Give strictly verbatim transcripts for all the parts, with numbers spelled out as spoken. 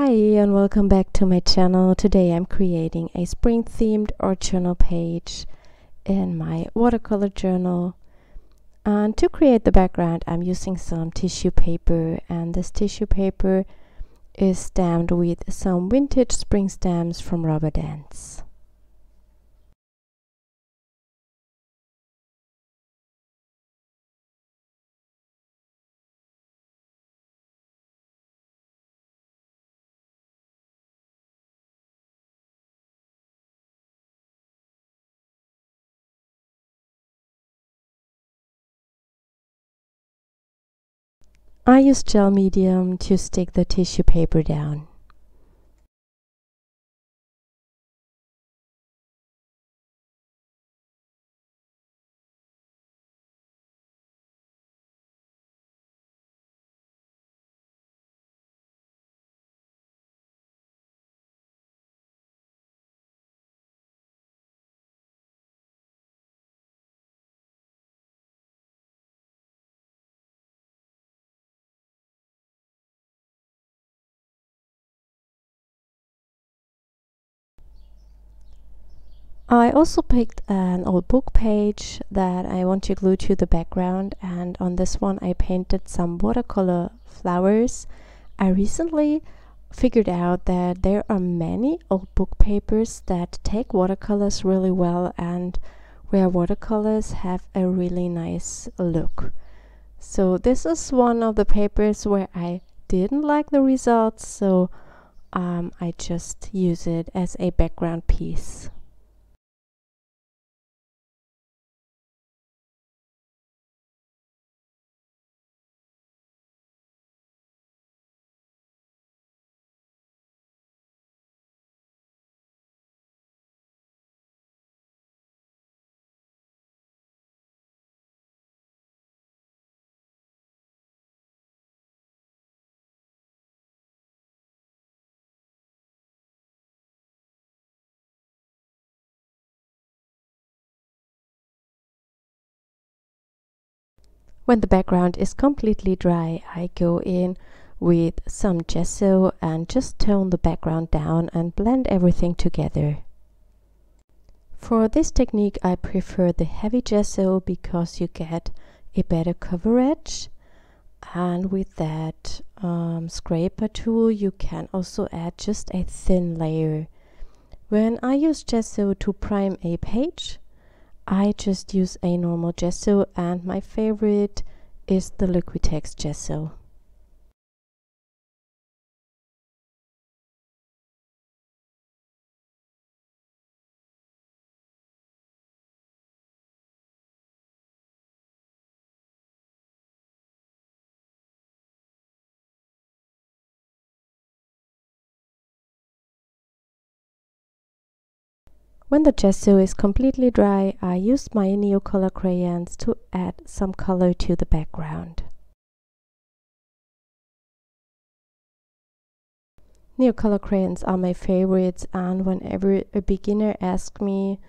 Hi and welcome back to my channel. Today I'm creating a spring themed or journal page in my watercolor journal, and to create the background I'm using some tissue paper, and this tissue paper is stamped with some vintage spring stamps from Rubber Dance. I use gel medium to stick the tissue paper down. I also picked an old book page that I want to glue to the background, and on this one I painted some watercolor flowers. I recently figured out that there are many old book papers that take watercolors really well and where watercolors have a really nice look. So this is one of the papers where I didn't like the results, so um, I just use it as a background piece. When the background is completely dry, I go in with some gesso and just tone the background down and blend everything together. For this technique, I prefer the heavy gesso because you get a better coverage. And with that um, scraper tool, you can also add just a thin layer. When I use gesso to prime a page, I just use a normal gesso, and my favorite is the Liquitex gesso. When the gesso is completely dry, I used my Neocolor crayons to add some color to the background. Neocolor crayons are my favorites, and whenever a beginner asks me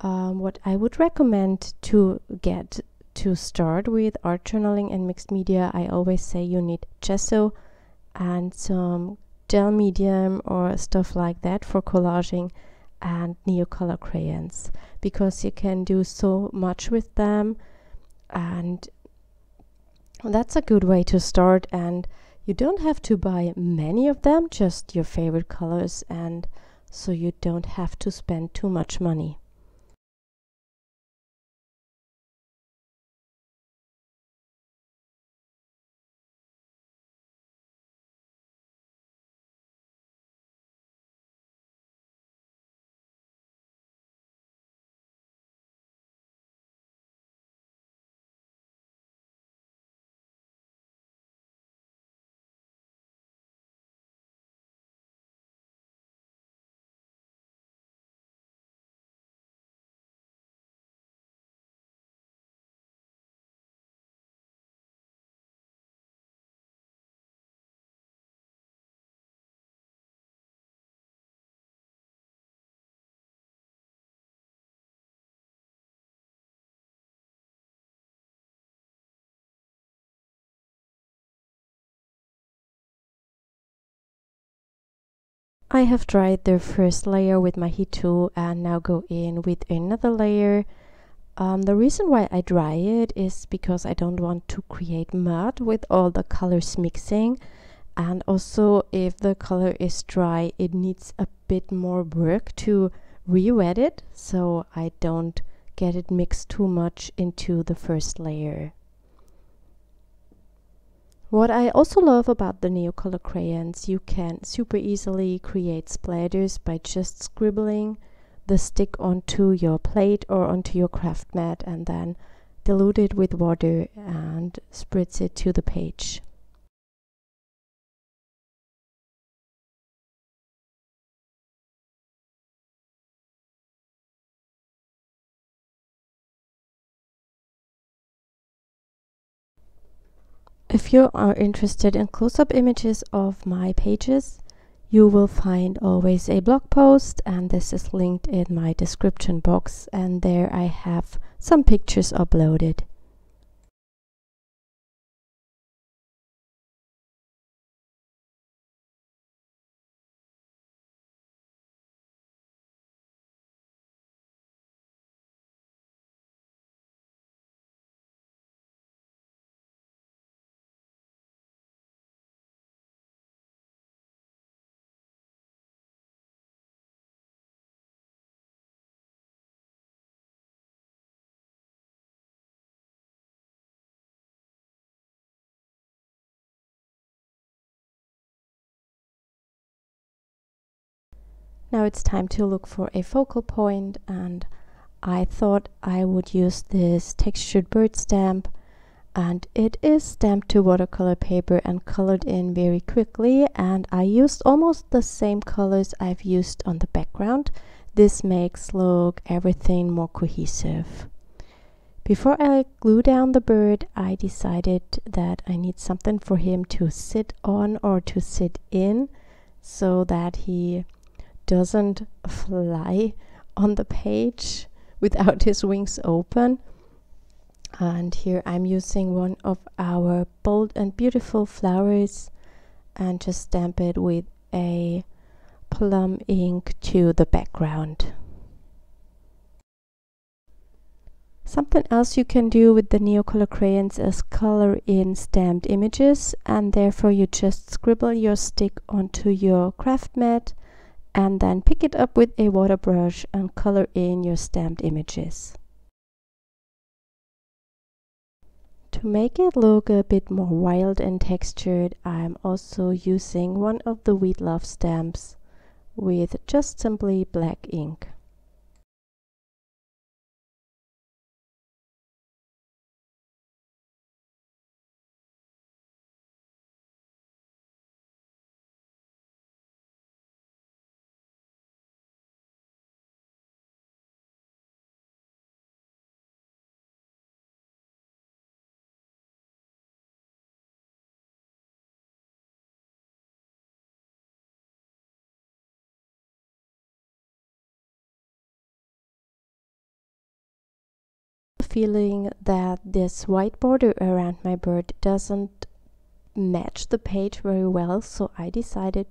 um, what I would recommend to get to start with art journaling and mixed media, I always say you need gesso and some gel medium or stuff like that for collaging, and Neocolor crayons, because you can do so much with them, and that's a good way to start. And you don't have to buy many of them, just your favorite colors, and so you don't have to spend too much money. I have dried the first layer with my heat tool and now go in with another layer. Um, the reason why I dry it is because I don't want to create mud with all the colors mixing, and also if the color is dry it needs a bit more work to re-wet it, so I don't get it mixed too much into the first layer. What I also love about the Neocolor crayons, you can super easily create splatters by just scribbling the stick onto your plate or onto your craft mat and then dilute it with water and spritz it to the page. If you are interested in close-up images of my pages, you will find always a blog post, and this is linked in my description box, and there I have some pictures uploaded. Now it's time to look for a focal point, and I thought I would use this textured bird stamp, and it is stamped to watercolor paper and colored in very quickly, and I used almost the same colors I've used on the background. This makes look everything more cohesive. Before I glue down the bird, I decided that I need something for him to sit on or to sit in so that he doesn't fly on the page without his wings open. And here I'm using one of our bold and beautiful flowers and just stamp it with a plum ink to the background. Something else you can do with the Neocolor crayons is color in stamped images, and therefore you just scribble your stick onto your craft mat and then pick it up with a water brush and color in your stamped images. To make it look a bit more wild and textured, I'm also using one of the Weed Love stamps with just simply black ink. Feeling that this white border around my bird doesn't match the page very well, so I decided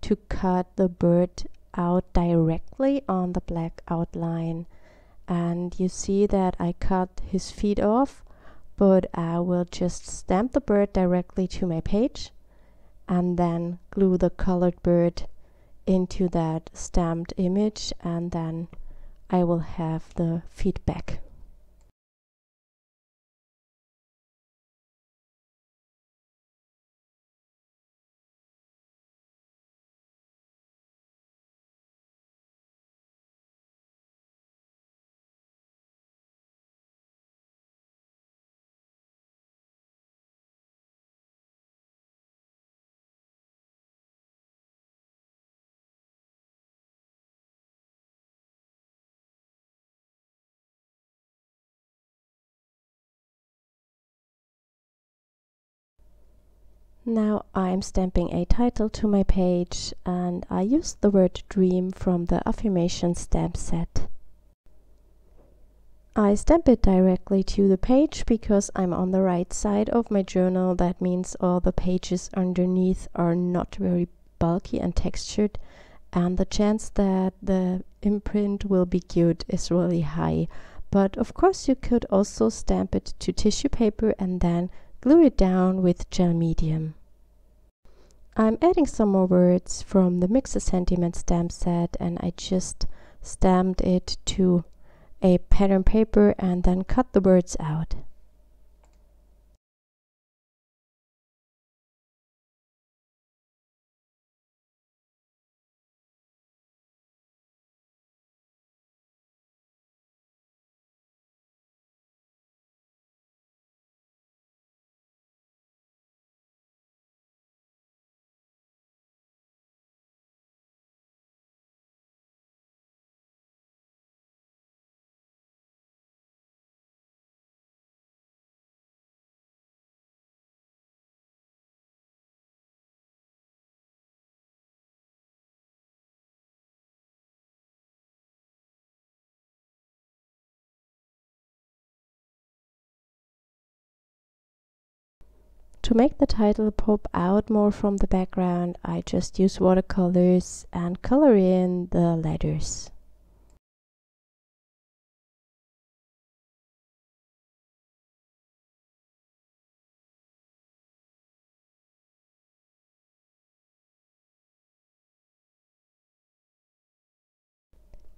to cut the bird out directly on the black outline, and you see that I cut his feet off, but I will just stamp the bird directly to my page and then glue the colored bird into that stamped image, and then I will have the feet back. Now I'm stamping a title to my page, and I used the word dream from the Affirmation stamp set. I stamp it directly to the page because I'm on the right side of my journal. That means all the pages underneath are not very bulky and textured, and the chance that the imprint will be cute is really high. But of course you could also stamp it to tissue paper and then glue it down with gel medium. I'm adding some more words from the Mix A Sentiment stamp set, and I just stamped it to a pattern paper and then cut the words out. To make the title pop out more from the background, I just use watercolors and color in the letters.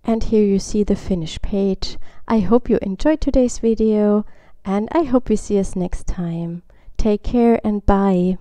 And here you see the finished page. I hope you enjoyed today's video, and I hope we see us next time. Take care and bye.